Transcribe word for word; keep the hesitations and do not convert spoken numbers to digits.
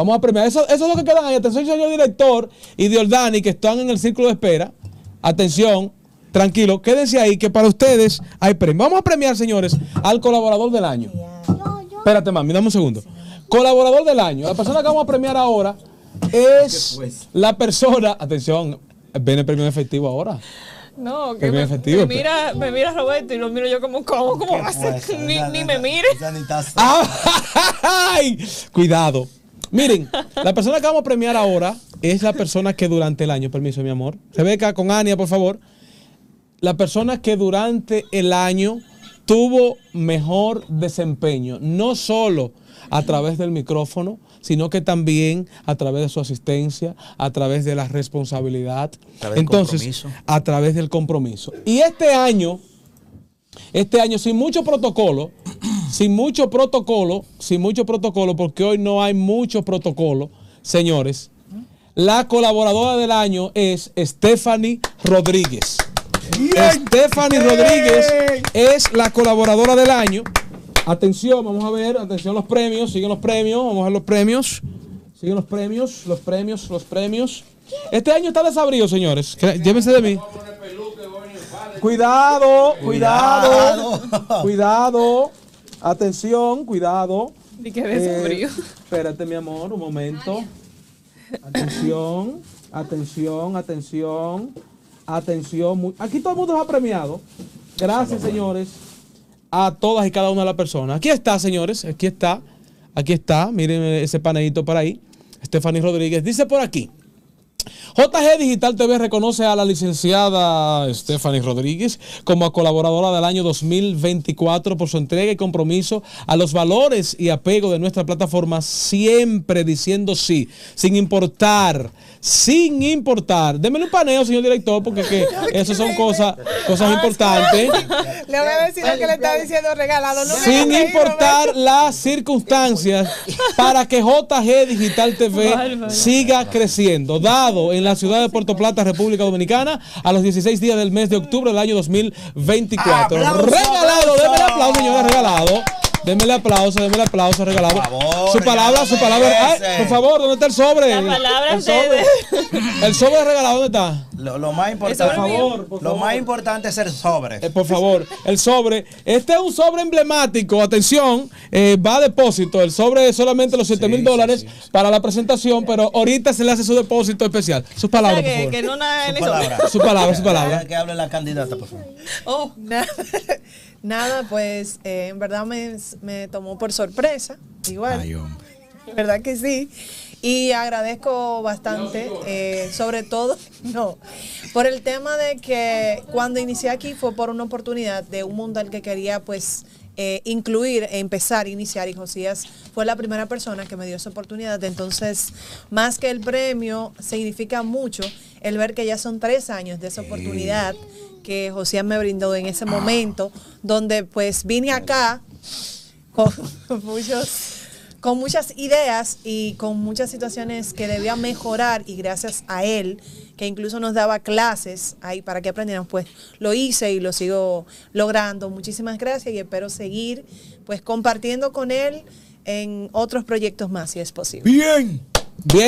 Vamos a premiar. Eso, eso es lo que quedan ahí. Atención, señor director y Diordani, que están en el círculo de espera. Atención, tranquilo, quédense ahí, que para ustedes hay premio. Vamos a premiar, señores, al colaborador del año. Yo, yo. Espérate, mami, dame un segundo. Colaborador del año. La persona que vamos a premiar ahora es la persona... Atención, viene el premio en efectivo ahora. No, que me, me, mira, me mira Roberto y lo miro yo como, ¿cómo, cómo va a ser? Ni, la, ni la, me mire. ¡Ay! Cuidado. Miren, la persona que vamos a premiar ahora es la persona que durante el año, permiso mi amor, Rebecca, con Ania, por favor, la persona que durante el año tuvo mejor desempeño, no solo a través del micrófono, sino que también a través de su asistencia, a través de la responsabilidad, a través entonces del compromiso. a través del compromiso. Y este año, este año sin mucho protocolo, sin mucho protocolo, sin mucho protocolo, porque hoy no hay mucho protocolo, señores, la colaboradora del año es Stephany Rodríguez. ¡Bien! Stephany Rodríguez es la colaboradora del año. Atención, vamos a ver, atención los premios, siguen los premios, vamos a ver los premios, siguen los premios, los premios, los premios. Este año está desabrido, señores, llévense de mí. Cuidado, cuidado, cuidado, atención, cuidado. ¿Y qué desabrido? Eh, espérate mi amor, un momento. Atención, atención, atención, atención. Aquí todo el mundo los ha premiado. Gracias, señores. A todas y cada una de las personas. Aquí está, señores, aquí está, aquí está, miren ese paneíto por ahí, Stephany Rodríguez, dice por aquí, J G Digital T V reconoce a la licenciada Stephany Rodríguez como colaboradora del año dos mil veinticuatro por su entrega y compromiso a los valores y apego de nuestra plataforma, siempre diciendo sí, sin importar, sin importar. Démele un paneo, señor director, porque que eso son cosas, cosas importantes. Le voy a decir lo que le está diciendo regalado. No sin me importar ir, no me... las circunstancias, para que J G Digital T V Bárbaro. siga creciendo, dado en la ciudad de Puerto Plata, República Dominicana, a los dieciséis días del mes de octubre del año dos mil veinticuatro. ¡Aplauso, regalado! Denme el aplauso, señora, regalado. Denme el aplauso, denme el aplauso, regalado. Por favor, su palabra, su palabra. Ay, por favor, ¿dónde está el sobre? La palabra el sobre. El sobre regalado, ¿dónde está? Lo, lo más importante, por favor, por favor. Lo más importante es el sobre. Eh, por favor, el sobre. Este es un sobre emblemático. Atención, eh, va a depósito. El sobre es solamente los siete mil dólares, sí, sí, sí, sí, para la presentación, pero ahorita se le hace su depósito especial. Sus palabras, por favor. Que no nada en su, palabra. su palabra, su palabra. Que hable la candidata, por favor. Oh, nada. Nada, pues eh, en verdad me, me tomó por sorpresa, igual, Ay, verdad que sí, y agradezco bastante, eh, sobre todo, no, por el tema de que cuando inicié aquí fue por una oportunidad de un mundial que quería pues eh, incluir, empezar, iniciar, y Josías fue la primera persona que me dio esa oportunidad, entonces más que el premio significa mucho el ver que ya son tres años de esa oportunidad, eh. que Josías me brindó en ese momento, donde pues vine acá con, muchos, con muchas ideas y con muchas situaciones que debía mejorar, y gracias a él, que incluso nos daba clases ahí para que aprendieran, pues lo hice y lo sigo logrando. Muchísimas gracias y espero seguir pues compartiendo con él en otros proyectos más si es posible. Bien.